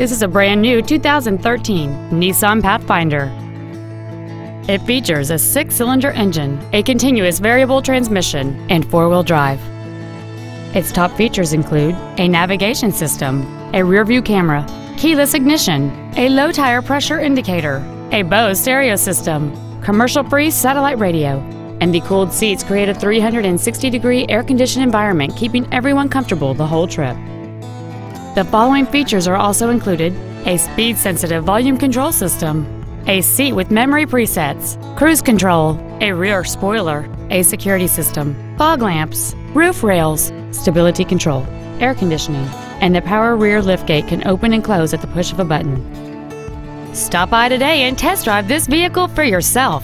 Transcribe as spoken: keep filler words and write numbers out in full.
This is a brand new two thousand thirteen Nissan Pathfinder. It features a six-cylinder engine, a continuous variable transmission, and four-wheel drive. Its top features include a navigation system, a rear-view camera, keyless ignition, a low tire pressure indicator, a Bose stereo system, commercial-free satellite radio, and the cooled seats create a three hundred sixty degree air-conditioned environment, keeping everyone comfortable the whole trip. The following features are also included: a speed-sensitive volume control system, a seat with memory presets, cruise control, a rear spoiler, a security system, fog lamps, roof rails, stability control, air conditioning, and the power rear liftgate can open and close at the push of a button. Stop by today and test drive this vehicle for yourself.